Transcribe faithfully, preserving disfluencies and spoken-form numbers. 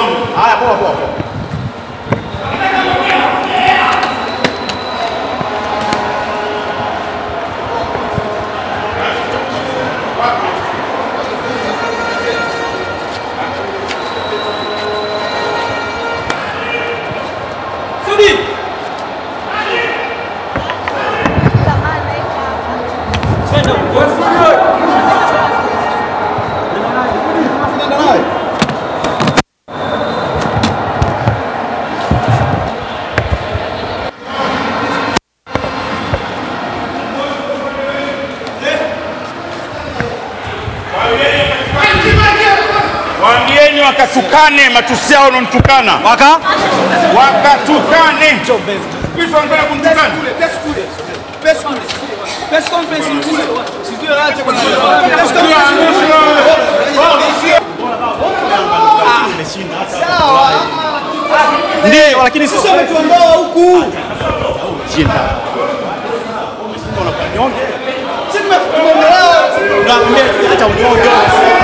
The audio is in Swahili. kwangu. Haya, poa poa poa. Wakasukane matusi yao wanaontukana. Waka? Wakatukane. Pifu wanapenda kumtukana. Pesa kule. Pesa kule. Pesa kule. Pesa kule. Sijui acha kwa nini. Pesa kule. Sawa. Ndio, lakini sisi tumetuondoa huku. Jinda. Sisi tumefukumeelewa. Tunaambia acha uongo.